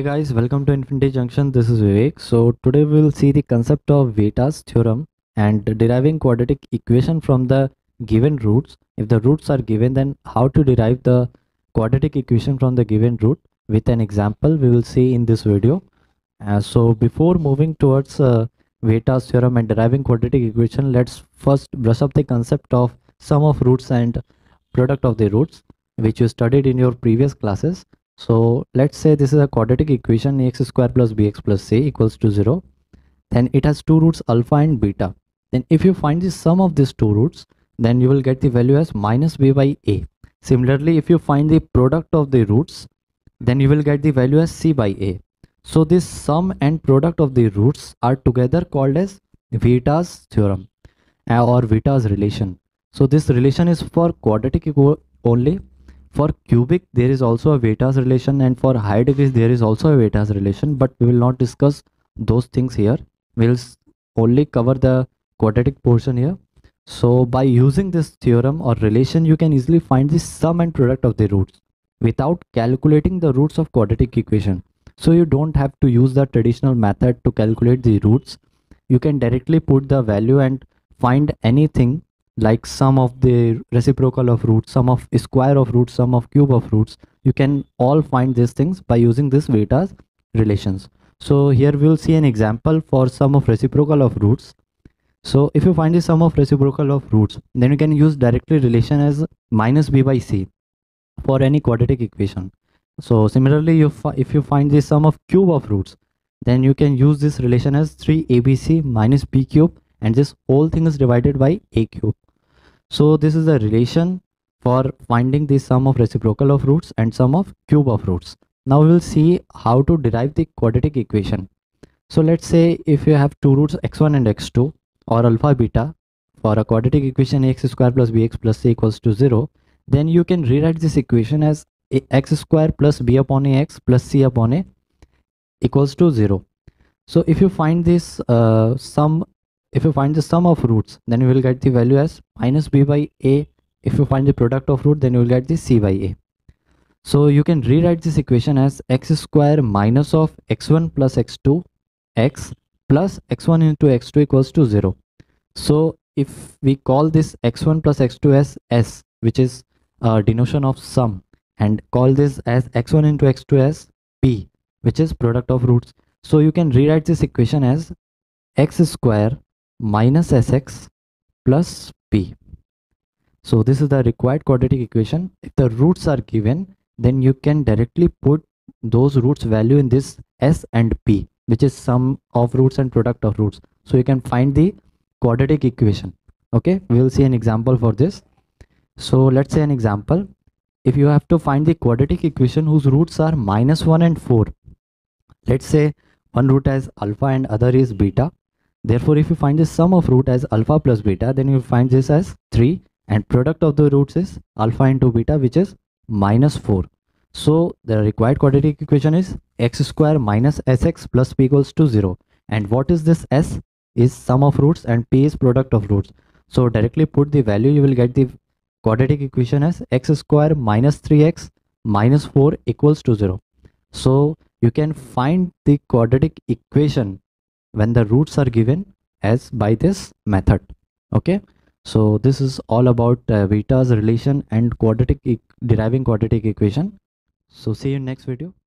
Hey guys, welcome to Infinity Junction. This is Vivek. So today we will see the concept of Vieta's theorem and deriving quadratic equation from the given roots. If the roots are given, then how to derive the quadratic equation from the given root with an example we will see in this video. So before moving towards Vieta's theorem and deriving quadratic equation, let's first brush up the concept of sum of roots and product of the roots, which you studied in your previous classes. So let's say this is a quadratic equation, ax square plus bx plus c equals to 0. Then it has two roots alpha and beta. Then if you find the sum of these two roots, then you will get the value as minus b by a. Similarly, if you find the product of the roots, then you will get the value as c by a. So this sum and product of the roots are together called as Vieta's theorem or Vieta's relation. So this relation is for quadratic only. For cubic there is also a Vieta's relation, and for higher degrees there is also a Vieta's relation, but we will not discuss those things here. We will only cover the quadratic portion here. So by using this theorem or relation, you can easily find the sum and product of the roots without calculating the roots of quadratic equation. So you don't have to use the traditional method to calculate the roots. You can directly put the value and find anything like sum of the reciprocal of roots, sum of square of roots, sum of cube of roots. You can all find these things by using this Vieta's relations. So here we will see an example for sum of reciprocal of roots. So if you find the sum of reciprocal of roots, then you can use directly relation as minus b by c for any quadratic equation. So similarly, if you find the sum of cube of roots, then you can use this relation as 3abc minus b cube, and this whole thing is divided by a cube. So this is the relation for finding the sum of reciprocal of roots and sum of cube of roots. Now we will see how to derive the quadratic equation. So let's say if you have two roots x1 and x2 or alpha beta for a quadratic equation ax square plus bx plus c equals to 0, then you can rewrite this equation as x square plus b upon ax plus c upon a equals to 0. So if you find this If you find the sum of roots, then you will get the value as minus b by a. If you find the product of root, then you will get the c by a. So you can rewrite this equation as x square minus of x1 plus x2 x plus x1 into x2 equals to 0. So if we call this x1 plus x2 as s, which is a denotation of sum, and call this as x1 into x2 as p, which is product of roots. So you can rewrite this equation as x square minus sx plus p. So this is the required quadratic equation. If the roots are given, then you can directly put those roots value in this s and p, which is sum of roots and product of roots. So you can find the quadratic equation. Okay, we will see an example for this. So let's say an example. If you have to find the quadratic equation whose roots are minus 1 and 4. Let's say one root is alpha and other is beta. Therefore, if you find the sum of root as alpha plus beta, then you find this as 3, and product of the roots is alpha into beta, which is minus 4. So the required quadratic equation is x square minus sx plus p equals to 0. And what is this s? Is sum of roots and p is product of roots. So directly put the value, you will get the quadratic equation as x square minus 3x minus 4 equals to 0. So you can find the quadratic equation when the roots are given as by this method. Okay, so this is all about Vieta's relation and deriving quadratic equation. So see you in next video.